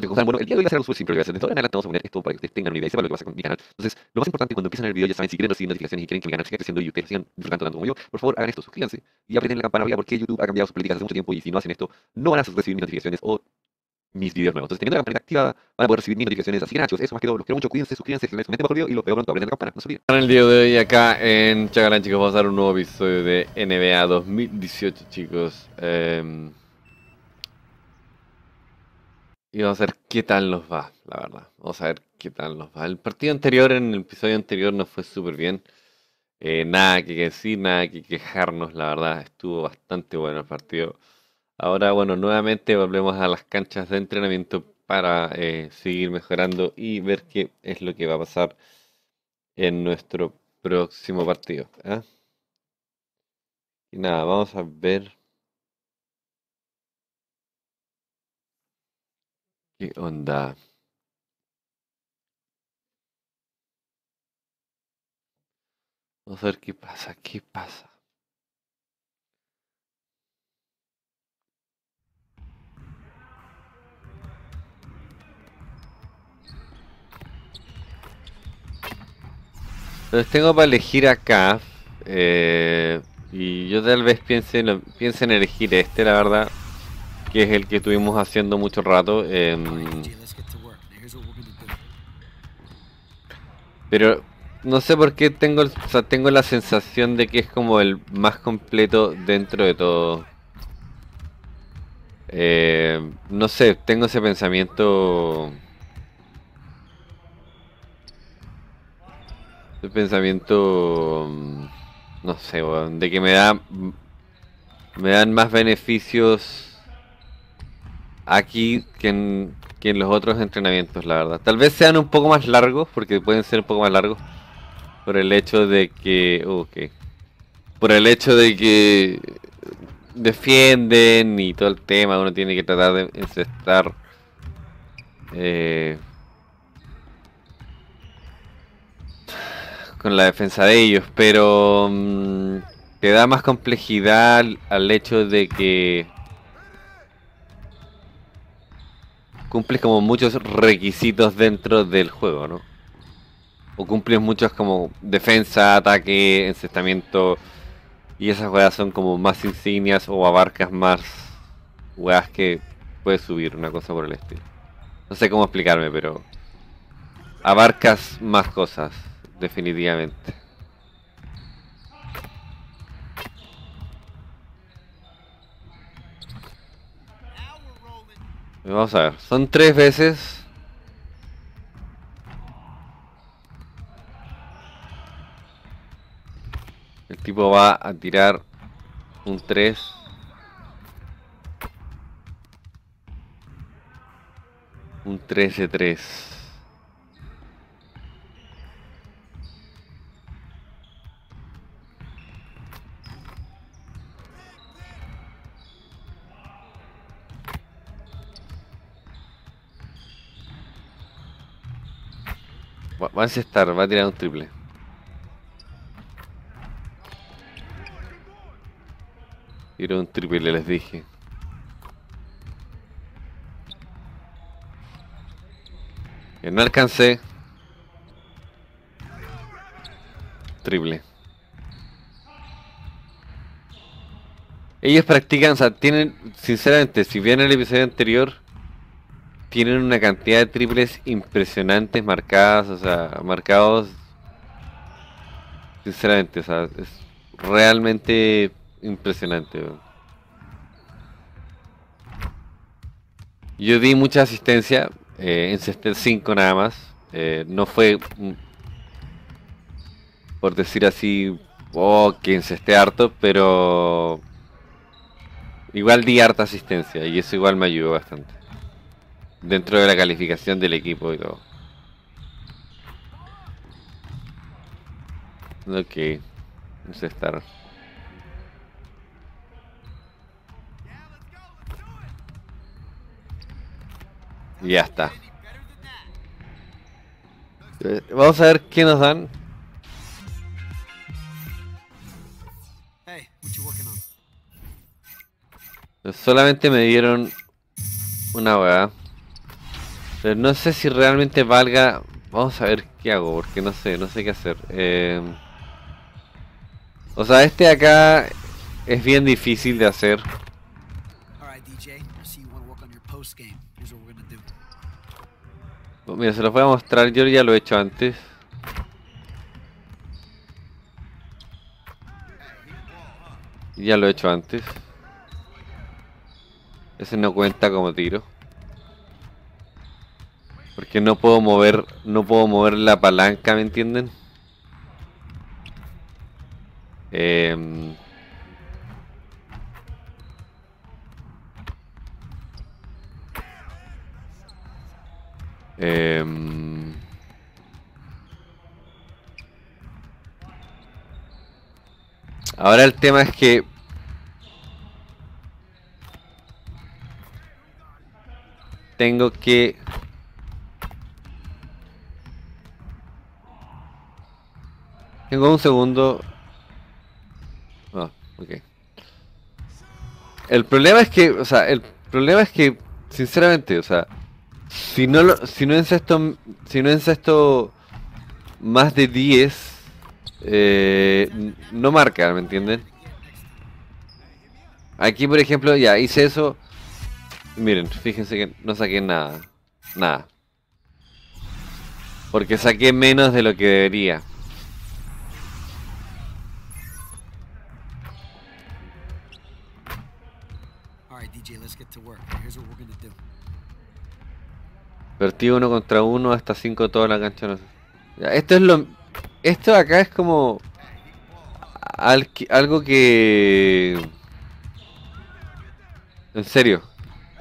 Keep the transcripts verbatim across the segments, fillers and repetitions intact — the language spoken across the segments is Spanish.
para que, o sea, bueno, el día de hoy va a ser algo súper simple, lo voy a hacer. De ahora en adelante vamos a poner esto para que ustedes tengan una idea y sepan lo que pasa con mi canal. Entonces, lo más importante cuando empiezan el video, ya saben, si quieren recibir notificaciones y quieren que mi canal siga creciendo y ustedes sigan disfrutando tanto como yo, por favor hagan esto, suscríbanse y aprieten la campana arriba porque YouTube ha cambiado sus políticas hace mucho tiempo y si no hacen esto, no van a recibir mis notificaciones o mis videos nuevos. Entonces, teniendo la campanita activada, van a poder recibir mis notificaciones. Así que, nachos, eso más que todo. Los quiero mucho, cuídense, suscríbanse, denle su mente bajo el video y los veo pronto. Aprenden la campana, no se olviden. En el día de hoy, acá en Chacarán, chicos, vamos a dar un nuevo episodio de N B A dos mil dieciocho, chicos. Eh... Y vamos a ver qué tal nos va, la verdad. Vamos a ver qué tal nos va. El partido anterior, en el episodio anterior, nos fue súper bien. Eh, nada que decir, nada que quejarnos, la verdad. Estuvo bastante bueno el partido. Ahora, bueno, nuevamente volvemos a las canchas de entrenamiento para eh, seguir mejorando y ver qué es lo que va a pasar en nuestro próximo partido, ¿eh? Y nada, vamos a ver qué onda. Vamos a ver qué pasa, qué pasa. Entonces tengo para elegir acá, eh, y yo tal vez piense en, piense en elegir este, la verdad, que es el que estuvimos haciendo mucho rato. Eh, pero no sé por qué tengo, o sea, tengo la sensación de que es como el más completo dentro de todo. Eh, no sé, tengo ese pensamiento... El pensamiento, no sé, bueno, de que me da, me dan más beneficios aquí que en, que en los otros entrenamientos, la verdad. Tal vez sean un poco más largos, porque pueden ser un poco más largos por el hecho de que, ok, por el hecho de que defienden y todo el tema, uno tiene que tratar de encestar. Eh, con la defensa de ellos, pero um, te da más complejidad al hecho de que cumples como muchos requisitos dentro del juego, ¿no? O cumples muchos como defensa, ataque, encestamiento, y esas weas son como más insignias o abarcas más weas que puedes subir, una cosa por el estilo. No sé cómo explicarme, pero abarcas más cosas. Definitivamente. Vamos a ver. Son tres veces. El tipo va a tirar un tres. Un tres de tres. Va a encestar, va a tirar un triple. Tiró un triple, les dije. Que no alcancé. Triple. Ellos practican, o sea, tienen, sinceramente, si vieron el episodio anterior, tienen una cantidad de triples impresionantes marcadas, o sea, marcados. Sinceramente, o sea, es realmente impresionante. Yo di mucha asistencia, eh, encesté cinco nada más. Eh, no fue, por decir así, oh, que encesté harto, pero igual di harta asistencia y eso igual me ayudó bastante. Dentro de la calificación del equipo y todo. Ok. Vamos a estar. Y ya está. Vamos a ver qué nos dan. Solamente me dieron una hueá. Pero no sé si realmente valga. Vamos a ver qué hago, porque no sé, no sé qué hacer. Eh... O sea, este de acá es bien difícil de hacer. Oh, mira, se los voy a mostrar, yo ya lo he hecho antes. Ya lo he hecho antes. Ese no cuenta como tiro. Porque no puedo mover, no puedo mover la palanca, ¿me entienden? Eh... Eh... Ahora el tema es que tengo que tengo un segundo. Ah, oh, ok. El problema es que, o sea, el problema es que, sinceramente, o sea, si no lo, si no encesto, si no encesto más de diez, eh, no marca, ¿me entienden? Aquí, por ejemplo, ya hice eso. Miren, fíjense que no saqué nada. Nada. Porque saqué menos de lo que debería. Vertigo uno contra uno hasta cinco toda la cancha. No sé. Ya, esto es lo... Esto acá es como... Al, algo que... En serio.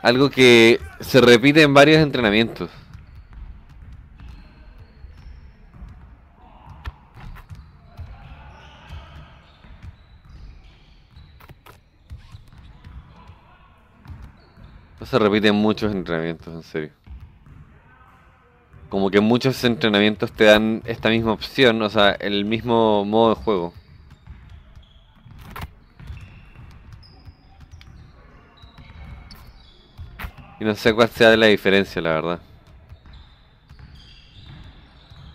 Algo que se repite en varios entrenamientos. No se repiten muchos entrenamientos, en serio. Como que muchos entrenamientos te dan esta misma opción, o sea, el mismo modo de juego. Y no sé cuál sea la diferencia, la verdad.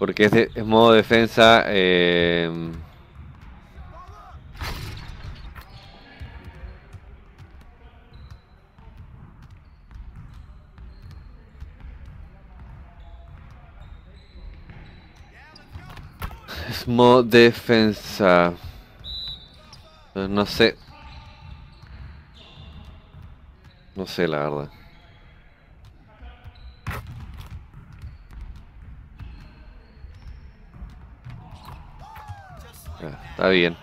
Porque es, de, es modo defensa. Eh... Es modo defensa. No sé. No sé, la verdad. Está bien.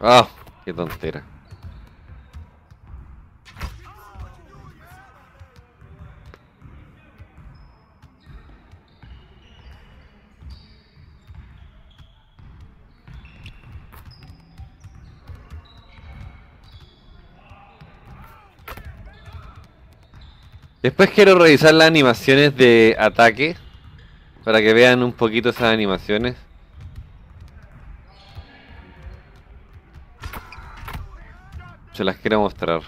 ¡Ah! Oh, ¡qué tontera! Después quiero revisar las animaciones de ataque, para que vean un poquito esas animaciones. Se las quiero mostrar,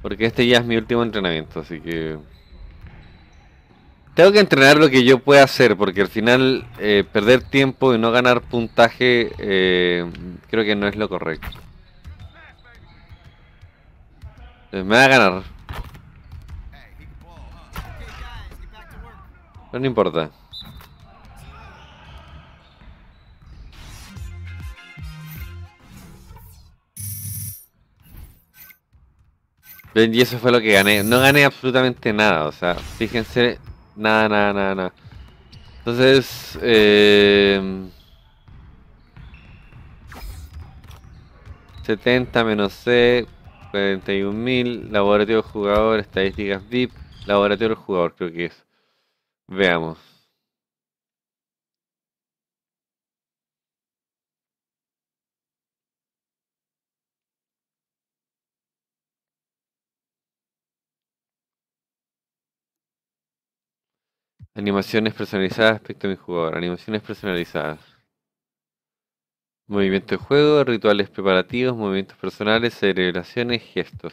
porque este ya es mi último entrenamiento, así que... Tengo que entrenar lo que yo pueda hacer, porque al final eh, perder tiempo y no ganar puntaje eh, creo que no es lo correcto. Me va a ganar. No importa. Ven, y eso fue lo que gané. No gané absolutamente nada, o sea, fíjense, nada, nada, nada, nada. Entonces, eh, setenta menos C, cuarenta y un mil, laboratorio del jugador, estadísticas V I P, laboratorio del jugador, creo que es. Veamos. Animaciones personalizadas respecto a mi jugador. Animaciones personalizadas. Movimiento de juego, rituales preparativos, movimientos personales, celebraciones, gestos.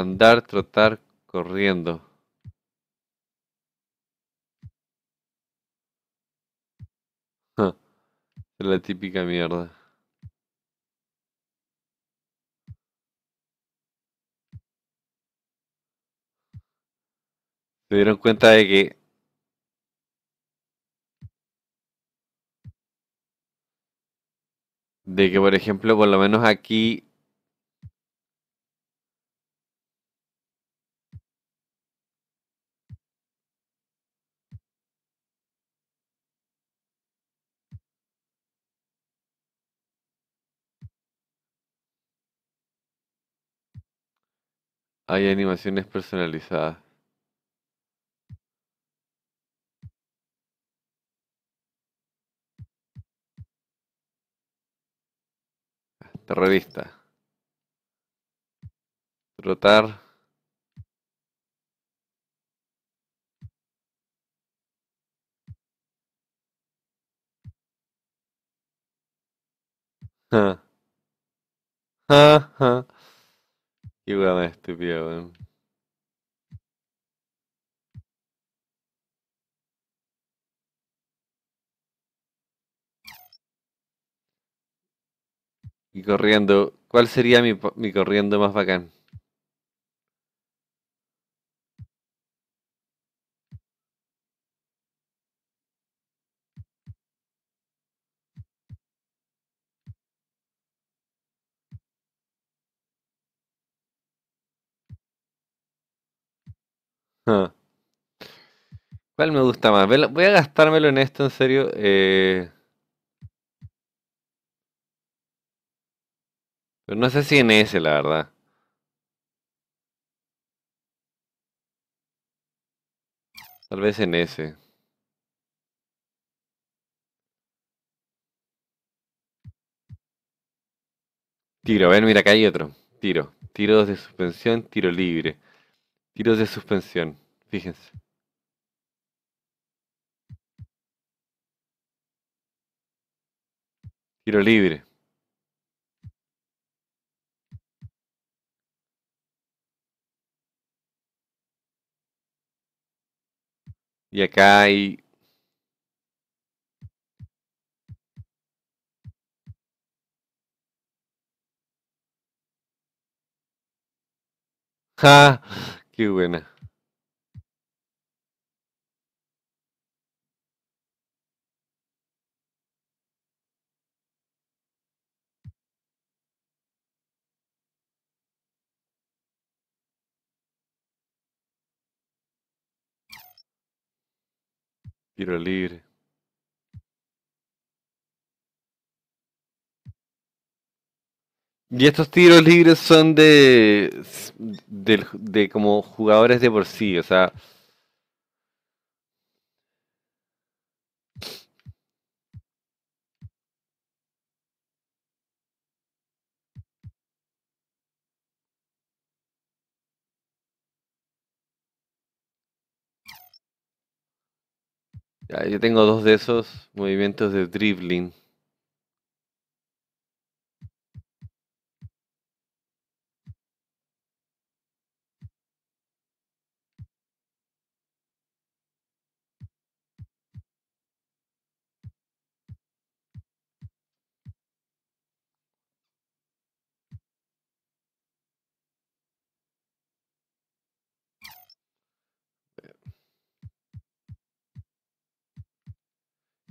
Andar, trotar, corriendo. Ja, es la típica mierda. Se dieron cuenta de que de que por ejemplo, por lo menos aquí hay animaciones personalizadas. Terrorista. Trotar. Ja. Ja, ja. Qué hueá más estúpida, weón. Y corriendo, ¿cuál sería mi, mi corriendo más bacán? Huh. ¿Cuál me gusta más? Velo- Voy a gastármelo en esto, en serio. Eh... Pero no sé si en ese, la verdad. Tal vez en ese. Tiro, ven, mira, acá hay otro. Tiro. Tiros de suspensión, tiro libre. Tiros de suspensión, fíjense. Tiro libre. Y acá hay... ¡Ja! ¡Qué buena! Tiro libre. Y estos tiros libres son de, s- del- de como jugadores de por sí, o sea, ya, yo tengo dos de esos movimientos de dribbling.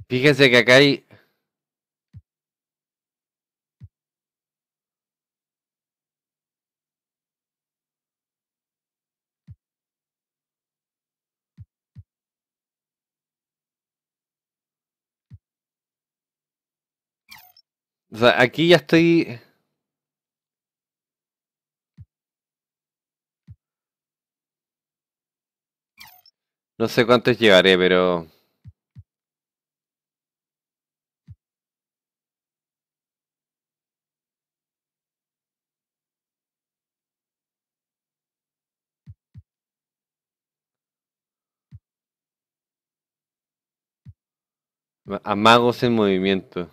Fíjense que acá hay... O sea, aquí ya estoy... No sé cuántos llevaré, pero... ma- Amagos en movimiento.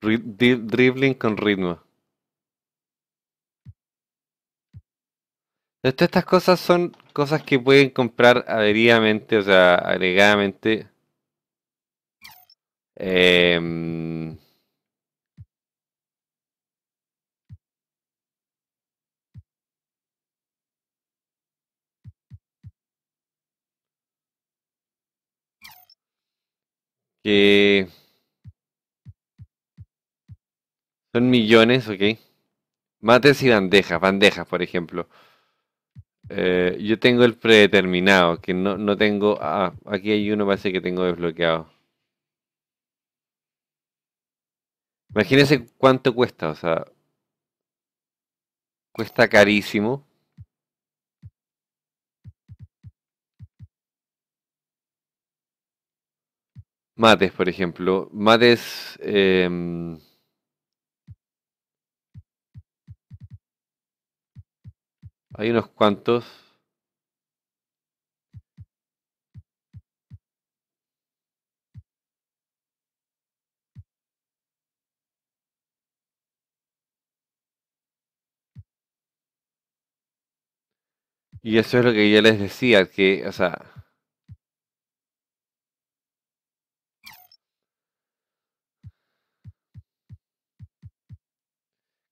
Ri- di- dribbling con ritmo. Entonces, todas estas cosas son cosas que pueden comprar adheridamente, o sea, agregadamente. Em, que son millones, ¿ok? Mates y bandejas, bandejas, por ejemplo. Eh, yo tengo el predeterminado, que no, no tengo. Ah, aquí hay uno, parece que tengo desbloqueado. Imagínense cuánto cuesta, o sea, cuesta carísimo. Mates, por ejemplo. Mates. em, Hay unos cuantos. Y eso es lo que yo les decía, que, o sea,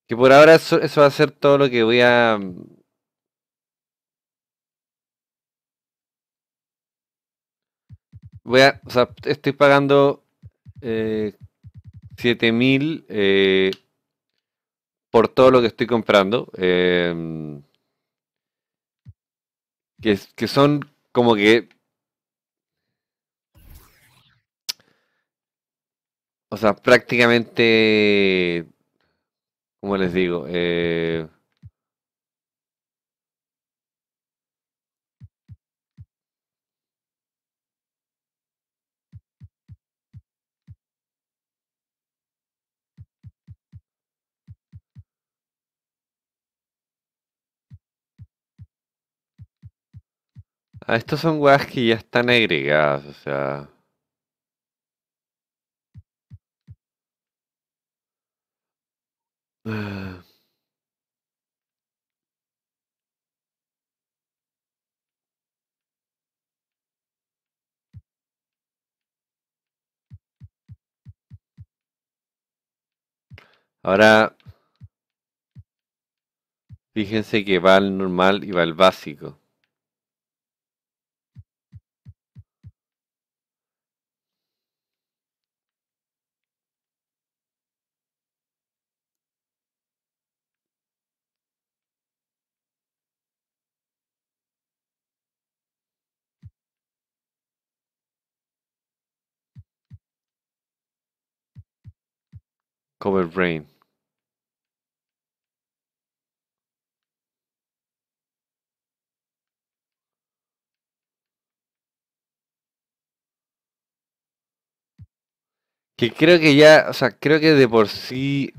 que por ahora eso, eso va a ser todo lo que voy a... mm, Voy a, o sea, estoy pagando eh, siete mil eh, por todo lo que estoy comprando. em, que, es- que son como que, o sea, prácticamente, ¿cómo les digo? Eh, ah, estos son weas que ya están agregadas, o sea. ah, Ahora, fíjense que va al normal y va al básico. Cover Brain. Que creo que ya, o sea, creo que de por sí,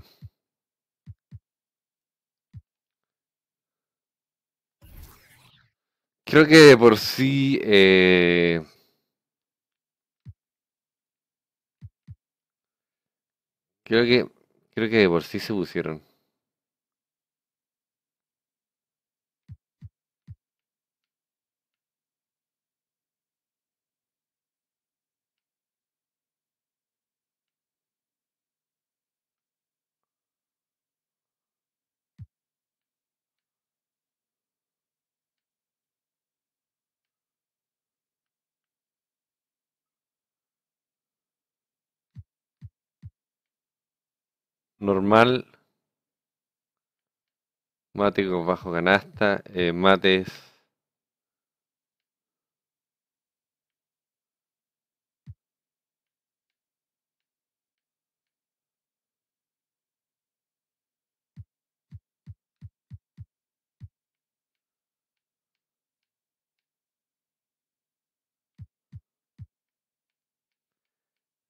creo que de por sí, eh, creo que, creo que de por sí se pusieron. Normal, mate con bajo canasta, eh, mates,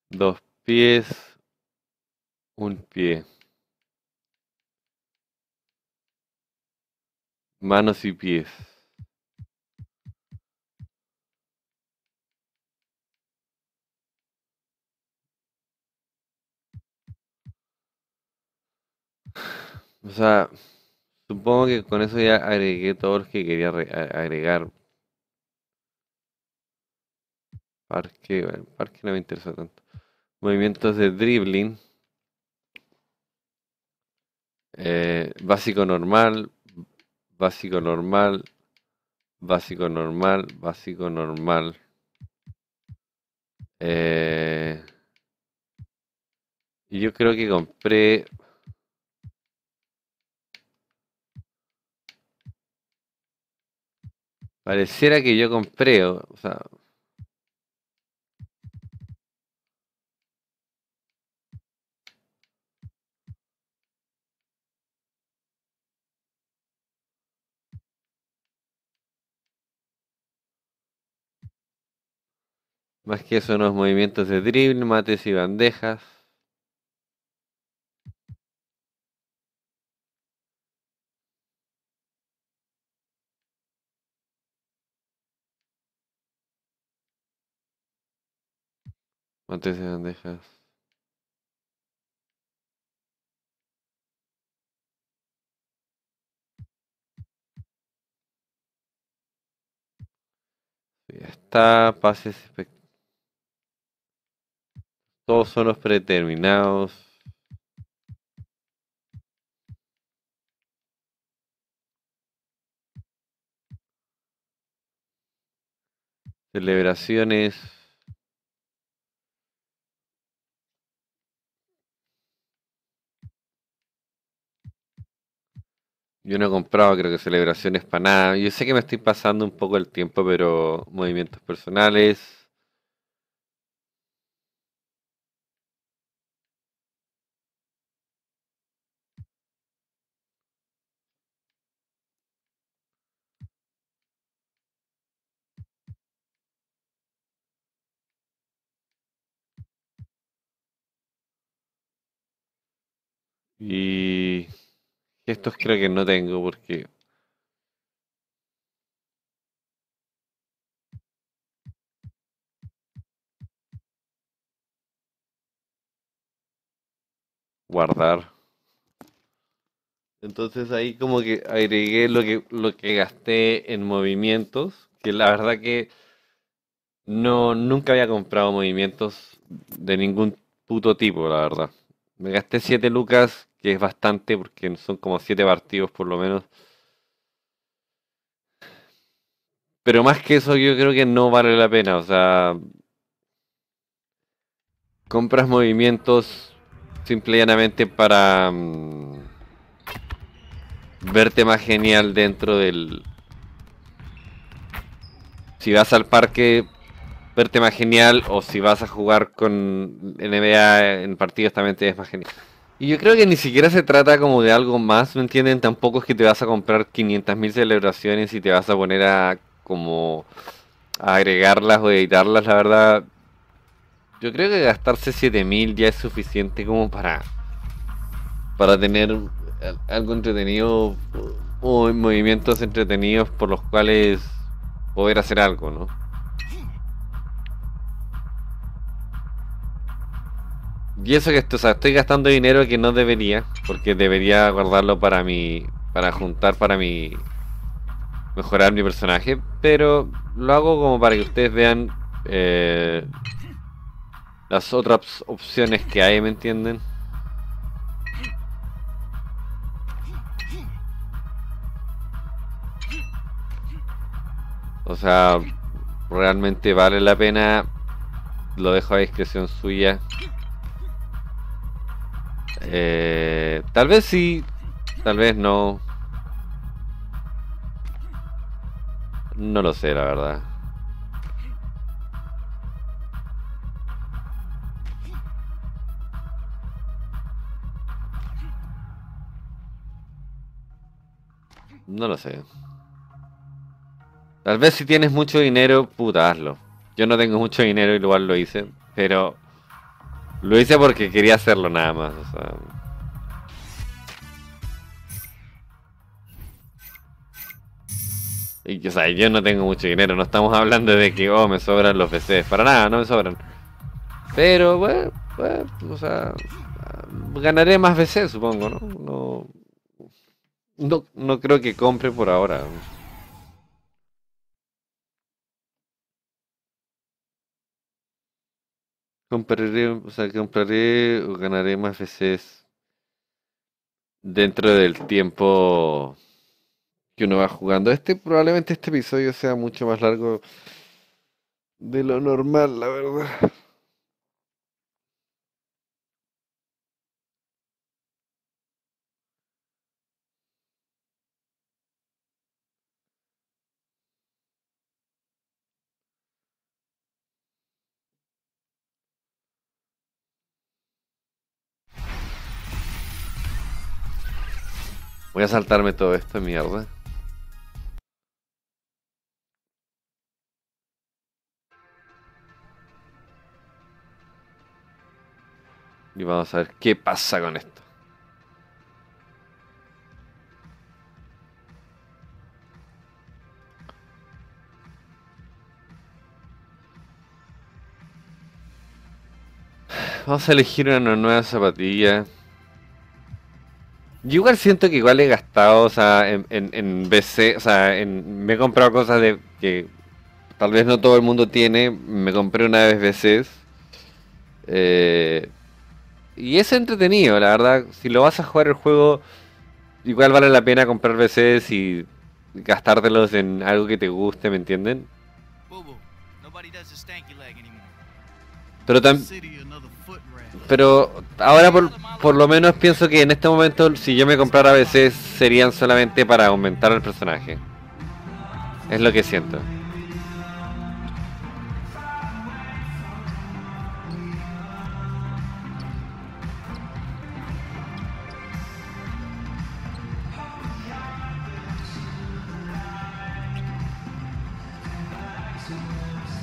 dos pies, un pie, manos y pies. O sea, supongo que con eso ya agregué todos los que quería re- a- agregar. Parque, bueno, parque no me interesa tanto. Movimientos de dribbling. Eh, básico normal, básico normal, básico normal, básico normal. Eh, y yo creo que compré... Pareciera que yo compré, o o sea, más que eso, unos movimientos de drible, mates y bandejas. Mates y bandejas. Ya está, pases espectaculares. Todos son los predeterminados. Celebraciones. Yo no he comprado, creo que celebraciones para nada. Yo sé que me estoy pasando un poco el tiempo, pero movimientos personales. Y estos creo que no tengo porque guardar. Entonces ahí como que agregué lo que lo que gasté en movimientos, que la verdad que no nunca había comprado movimientos de ningún puto tipo, la verdad. Me gasté siete lucas, que es bastante porque son como siete partidos por lo menos. Pero más que eso yo creo que no vale la pena. O sea, compras movimientos simple y llanamente para mm, verte más genial dentro del... Si vas al parque, verte más genial, o si vas a jugar con N B A en partidos también te ves más genial. Y yo creo que ni siquiera se trata como de algo más, ¿me entienden? Tampoco es que te vas a comprar quinientas mil celebraciones y te vas a poner a como a agregarlas o editarlas, la verdad. Yo creo que gastarse siete mil ya es suficiente como para para tener al- algo entretenido o movimientos entretenidos por los cuales poder hacer algo, ¿no? Y eso que esto, o sea, estoy gastando dinero que no debería, porque debería guardarlo para mi, para juntar, para mi, mejorar mi personaje, pero lo hago como para que ustedes vean eh, las otras opciones que hay, ¿me entienden? O sea, realmente vale la pena, lo dejo a discreción suya. Eh, tal vez sí, tal vez no, no lo sé, la verdad. No lo sé. Tal vez si tienes mucho dinero, puta, hazlo. Yo no tengo mucho dinero y igual lo hice, pero lo hice porque quería hacerlo nada más, o sea. Y, o sea, yo no tengo mucho dinero, no estamos hablando de que, oh, me sobran los P Cs, para nada, no me sobran. Pero, bueno, bueno, o sea, ganaré más P Cs, supongo, ¿no? No, No, no creo que compre por ahora. Compraré, o sea, compraré o ganaré más veces dentro del tiempo que uno va jugando. Este, probablemente este episodio sea mucho más largo de lo normal, la verdad. Voy a saltarme todo esto, mierda. Y vamos a ver qué pasa con esto. Vamos a elegir una nueva zapatilla. Yo igual siento que igual he gastado, o sea, en, en, en B C, o sea, en, me he comprado cosas de que tal vez no todo el mundo tiene. Me compré una vez B Cs. Eh, y es entretenido, la verdad. Si lo vas a jugar el juego, igual vale la pena comprar B Cs y gastártelos en algo que te guste, ¿me entienden? Pero también... Pero ahora por, por lo menos pienso que en este momento si yo me comprara B Cs serían solamente para aumentar el personaje. Es lo que siento.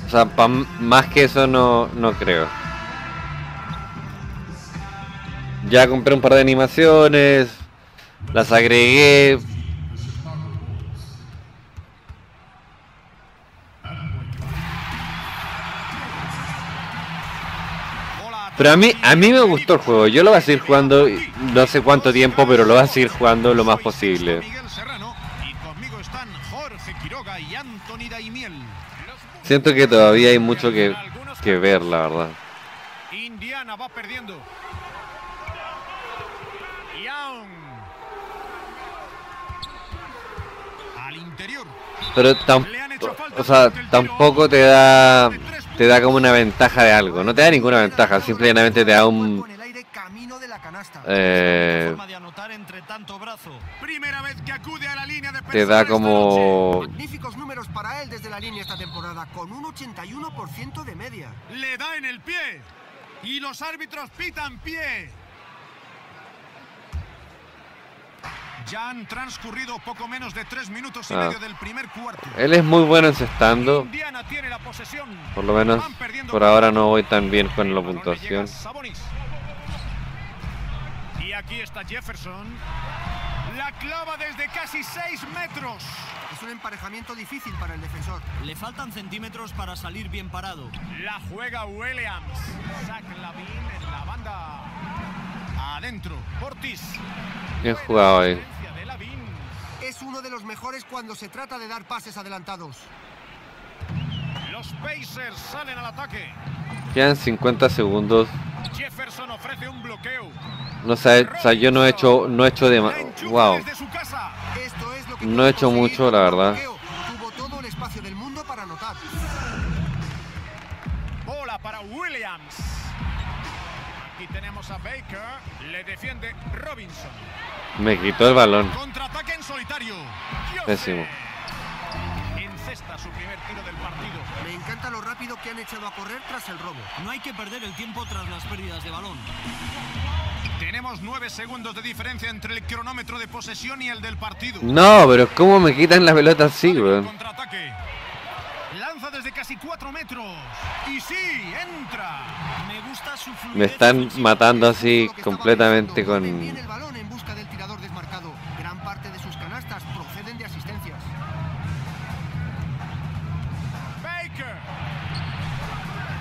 O sea, pa más que eso no, no creo. Ya compré un par de animaciones, las agregué. Pero a mí, a mí me gustó el juego, yo lo voy a seguir jugando, no sé cuánto tiempo, pero lo voy a seguir jugando lo más posible. Siento que todavía hay mucho que, que ver, la verdad. Indiana va perdiendo. Pero tam o sea, tampoco te da te da como una ventaja de algo, no te da ninguna ventaja, simplemente te da un eh, te da como magníficos números para él desde la línea esta temporada con un ochenta y uno por ciento de media. Le da en el pie y los árbitros pitan pie. Ya han transcurrido poco menos de tres minutos y ah. medio del primer cuarto. Él es muy bueno encestando. Indiana tiene la posesión. Por lo menos por ahora no voy tan bien con la puntuación. Y aquí está Jefferson. La clava desde casi seis metros. Es un emparejamiento difícil para el defensor. Le faltan centímetros para salir bien parado. La juega Williams. Zach Lavin en la banda. Adentro, Portis. Bien jugado ahí. Es uno de los mejores cuando se trata de dar pases adelantados. Los Pacers salen al ataque. Quedan cincuenta segundos. Jefferson ofrece un bloqueo. No, o sea, o sea, yo no he hecho no he hecho de wow. No he hecho mucho, la verdad. Tuvo todo el espacio del mundo para anotar. Bola para Williams. Aquí tenemos a Baker, le defiende Robinson. Me quitó el balón. Contraataque en solitario. Pésimo. Encesta su primer tiro del partido. Me encanta lo rápido que han echado a correr tras el robo. No hay que perder el tiempo tras las pérdidas de balón. Tenemos nueve segundos de diferencia entre el cronómetro de posesión y el del partido. No, pero ¿cómo me quitan las pelotas así, bro? Contraataque. Lanza desde casi cuatro metros. Y sí, entra. Me gusta su fluidez. Me están matando así completamente con el balón en busca del tirador desmarcado. Gran parte de sus canastas proceden de asistencias. Baker.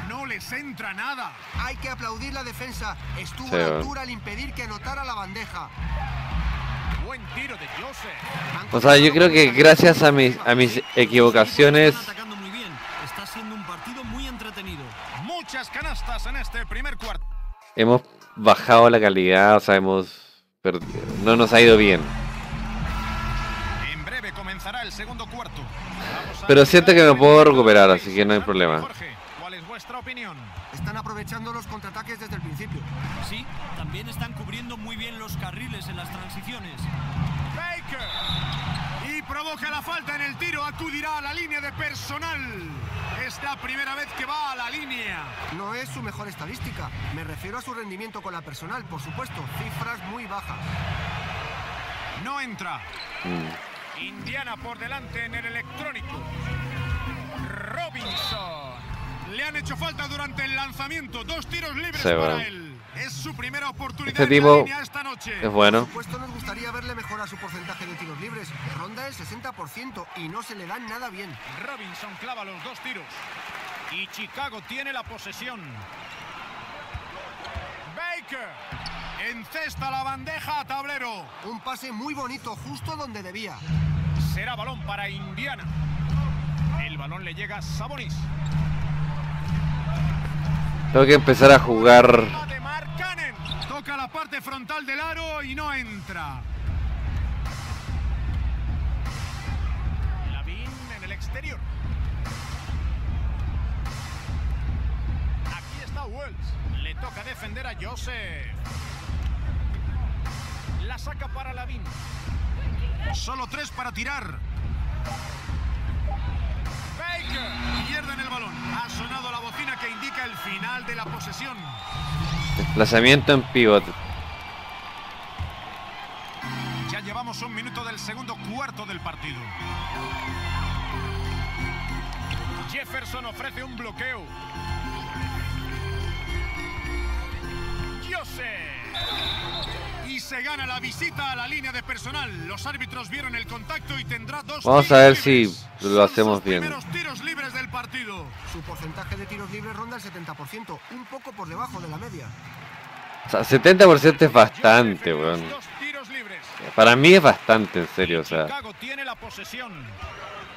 No les entra nada. Hay que aplaudir la defensa. Estuvo a la altura al impedir que anotara la bandeja. O sea, yo creo que gracias a mis a mis equivocaciones hemos bajado la calidad, o sea, hemos perdido, no nos ha ido bien. En breve comenzará el segundo cuarto. Pero siento que me puedo recuperar, así que no hay problema. Jorge, ¿cuál es vuestra opinión? Están aprovechando los contraataques desde el principio. Sí, también están cubriendo muy bien los carriles en las transiciones. Baker. Y provoca la falta en el tiro, acudirá a la línea de personal. Es la primera vez que va a la línea. No es su mejor estadística. Me refiero a su rendimiento con la personal, por supuesto. Cifras muy bajas. No entra. Mm. Indiana por delante en el electrónico. Robinson. Le han hecho falta durante el lanzamiento. Dos tiros libres sí, bueno. para él. Es su primera oportunidad este tipo en la línea esta noche. Es bueno. Por supuesto, nos gustaría verle mejorar su porcentaje de tiros libres. Ronda el sesenta por ciento y no se le dan nada bien. Robinson clava los dos tiros. Y Chicago tiene la posesión. Baker encesta la bandeja a tablero. Un pase muy bonito, justo donde debía. Será balón para Indiana. El balón le llega a Sabonis. Tengo que empezar a jugar. Toca la parte frontal del aro y no entra. Lavín en el exterior. Aquí está Wells. Le toca defender a Joseph. La saca para Lavín. Solo tres para tirar. Baker pierden el balón. Ha sonado la bocina que indica el final de la posesión. Desplazamiento en pivot. Ya llevamos un minuto del segundo cuarto del partido. Jefferson ofrece un bloqueo. Joseph. Y se gana la visita a la línea de personal. Los árbitros vieron el contacto y tendrá dos. Vamos a ver si lo hacemos bien. Partido. Su porcentaje de tiros libres ronda el setenta por ciento, un poco por debajo de la media. O sea, setenta por ciento es bastante, weón. Para mí es bastante, en serio, o sea. Chicago tiene la posesión.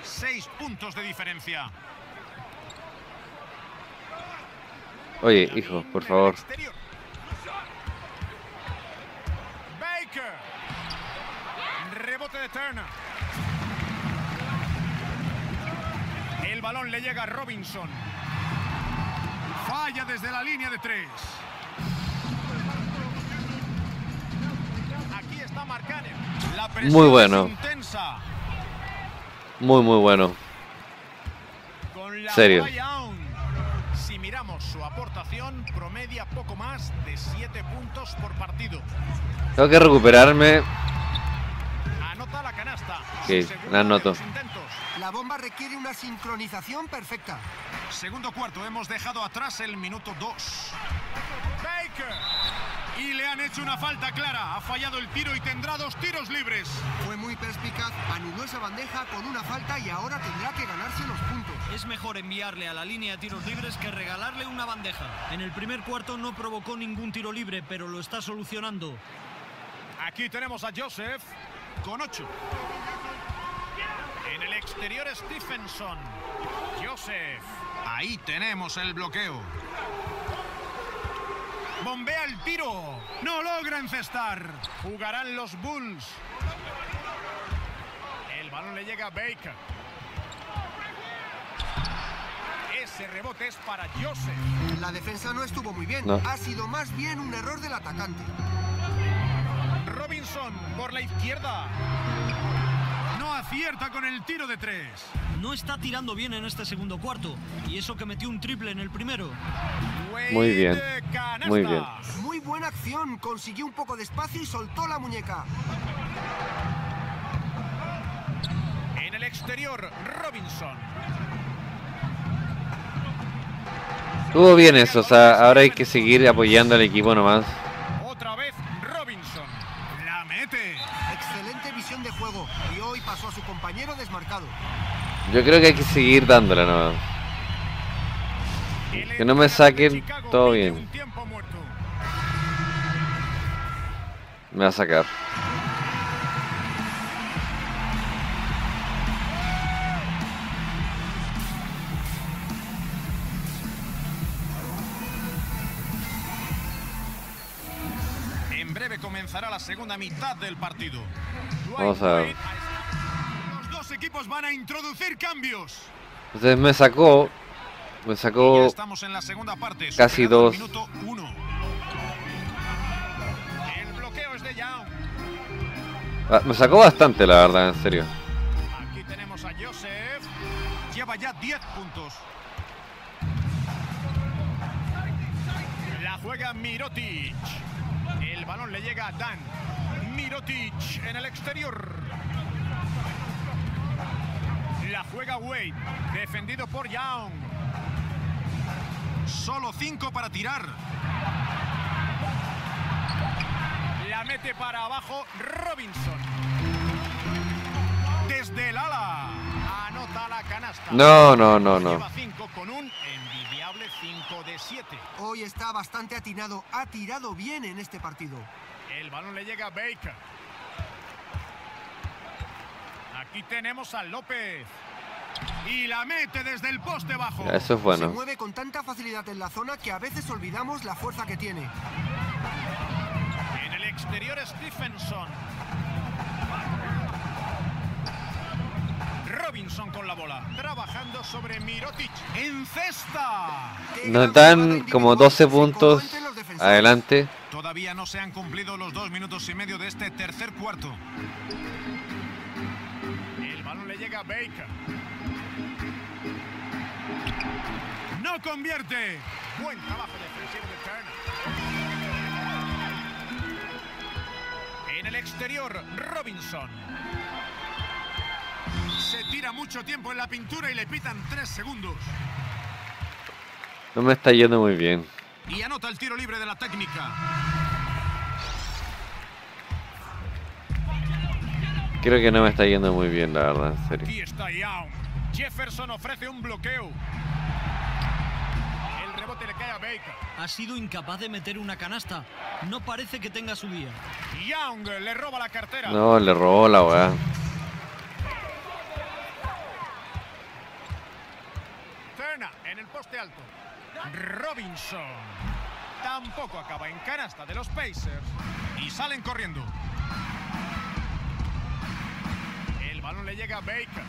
Seis puntos de diferencia. Oye, hijo, por favor. Baker. Rebote de Turner. El balón le llega a Robinson. Falla desde la línea de tres. Aquí está Markkanen. La presión muy bueno. Intensa. Muy, muy bueno. Con la serio. Si miramos su aportación, promedia poco más de siete puntos por partido. Tengo que recuperarme. Anota la canasta. Ok, la anoto. La bomba requiere una sincronización perfecta. Segundo cuarto, hemos dejado atrás el minuto dos. Baker. Y le han hecho una falta clara. Ha fallado el tiro y tendrá dos tiros libres. Fue muy perspicaz, anuló esa bandeja con una falta y ahora tendrá que ganarse los puntos. Es mejor enviarle a la línea de tiros libres que regalarle una bandeja. En el primer cuarto no provocó ningún tiro libre, pero lo está solucionando. Aquí tenemos a Joseph con ocho. En el exterior Stephenson. Joseph. Ahí tenemos el bloqueo. Bombea el tiro. No logra encestar. Jugarán los Bulls. El balón le llega a Baker. Ese rebote es para Joseph. La defensa no estuvo muy bien. No. Ha sido más bien un error del atacante. Robinson por la izquierda. Acierta con el tiro de tres. No está tirando bien en este segundo cuarto. Y eso que metió un triple en el primero. Muy bien. Muy bien. Muy buena acción. Consiguió un poco de espacio y soltó la muñeca. En el exterior, Robinson. Estuvo bien eso. O sea, ahora hay que seguir apoyando al equipo nomás. Otra vez, Robinson. La mete. Excelente visión de juego. Y hoy pasó a su compañero desmarcado. Yo creo que hay que seguir dándole nomás. Que no me saquen, todo bien. Me va a sacar. comenzará la segunda mitad del partido. Vamos a ver. Los dos equipos van a introducir cambios. Entonces me sacó, me sacó estamos en la segunda parte, casi dos. El bloqueo es de Young. Ah, me sacó bastante, la verdad, en serio. Aquí tenemos a Joseph. Lleva ya diez puntos. La juega Mirotic. El balón le llega a Dan. Mirotic en el exterior. La juega Wade, defendido por Young. Solo cinco para tirar. La mete para abajo Robinson. Desde el ala. Anota la canasta. No, no, no, no. Lleva cinco con un envidiable cinco de siete. Hoy está bastante atinado. Ha tirado bien en este partido. El balón le llega a Baker. Aquí tenemos a López. Y la mete desde el poste bajo. Eso es bueno. Se mueve con tanta facilidad en la zona que a veces olvidamos la fuerza que tiene. En el exterior Stephenson. Robinson con la bola. Trabajando sobre Mirotic. En cesta. Nos dan como doce puntos adelante. Todavía no se han cumplido los dos minutos y medio de este tercer cuarto. Llega Baker. No convierte. Buen trabajo defensivo de Turner. En el exterior, Robinson. Se tira mucho tiempo en la pintura y le pitan tres segundos. No me está yendo muy bien. Y anota el tiro libre de la técnica. Creo que no me está yendo muy bien, la verdad, en serio. Aquí está Young. Jefferson ofrece un bloqueo. El rebote le cae a Baker. Ha sido incapaz de meter una canasta. No parece que tenga su día. Young le roba la cartera. No, le robó la weá. Turner en el poste alto. Robinson. Tampoco acaba en canasta de los Pacers. Y salen corriendo. Balón le llega a Baker.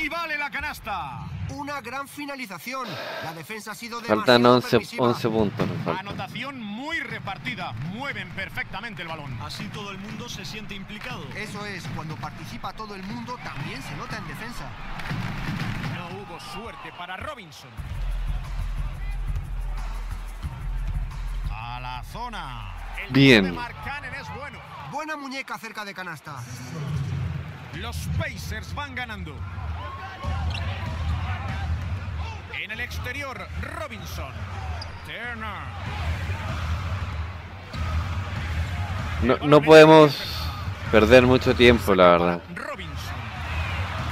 Y vale la canasta. Una gran finalización. La defensa ha sido de faltan once, once puntos. Falta. Anotación muy repartida. Mueven perfectamente el balón. Así todo el mundo se siente implicado. Eso es, cuando participa todo el mundo también se nota en defensa. No hubo suerte para Robinson. A la zona. El bien. Buena muñeca cerca de canasta. Los Pacers van ganando. En el exterior, Robinson. Turner. No, no podemos perder mucho tiempo, la verdad. Robinson.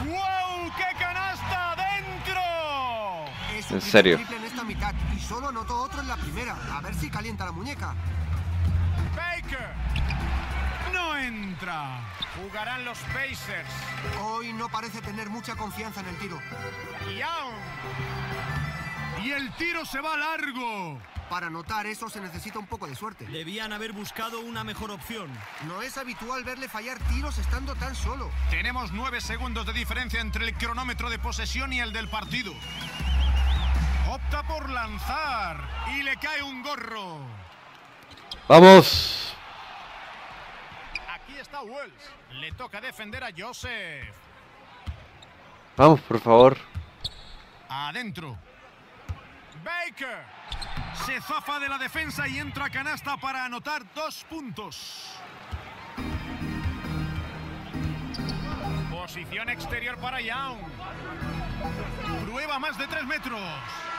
¡Wow! ¡Qué canasta adentro! En serio. En esta mitad y solo anotó otro en la primera. A ver si calienta la muñeca. Baker. No entra. Jugarán los Pacers. Hoy no parece tener mucha confianza en el tiro. Y el tiro se va largo. Para anotar eso se necesita un poco de suerte. Debían haber buscado una mejor opción. No es habitual verle fallar tiros estando tan solo. Tenemos nueve segundos de diferencia entre el cronómetro de posesión y el del partido. Opta por lanzar y le cae un gorro. Vamos. Está Wells. Le toca defender a Joseph. Vamos, por favor. Adentro. Baker. Se zafa de la defensa y entra a canasta para anotar dos puntos. Posición exterior para Young. Prueba más de tres metros.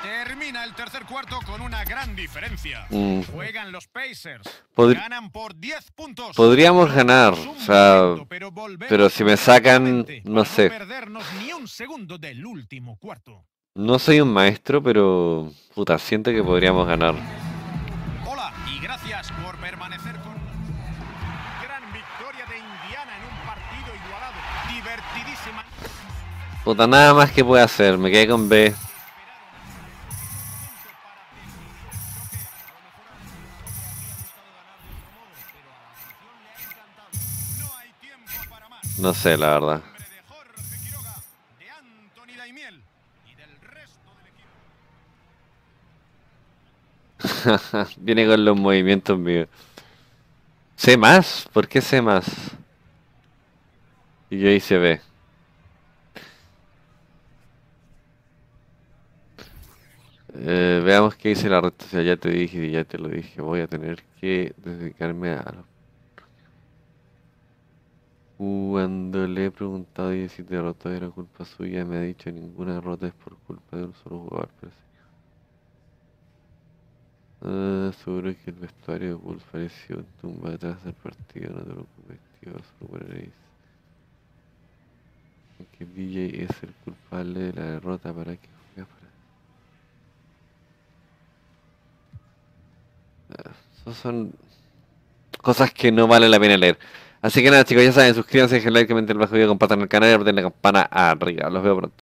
Termina el tercer cuarto con una gran diferencia. Mm. Juegan los Pacers. Podri ganan por diez puntos. Podríamos ganar, o sea, pero, pero si me sacan, no sé. No perdernos ni un segundo del último cuarto. No soy un maestro, pero puta, siento que podríamos ganar. Hola y gracias por permanecer con. Gran victoria de Indiana en un partido igualado, divertidísima. Puta, nada más que pueda hacer, me quedé con B. No sé, la verdad. Viene con los movimientos míos. ¿C más? ¿Por qué C más? Y yo hice B. Eh, veamos qué hice la red social. Ya te dije, ya te lo dije. Voy a tener que dedicarme a los... Cuando le he preguntado y si te derrotó era culpa suya, me ha dicho ninguna derrota es por culpa de un solo jugador. Pero Uh, seguro que el vestuario de Bulls pareció un tumba detrás del partido, no te preocupes, tío, solo guardaréis. Aunque D J es el culpable de la derrota, ¿para qué juegas para...? Uh, Esas son cosas que no vale la pena leer. Así que nada, chicos, ya saben, suscríbanse, dejen like, comenten el bajo video, compartan el canal y apreten la campana arriba. Los veo pronto.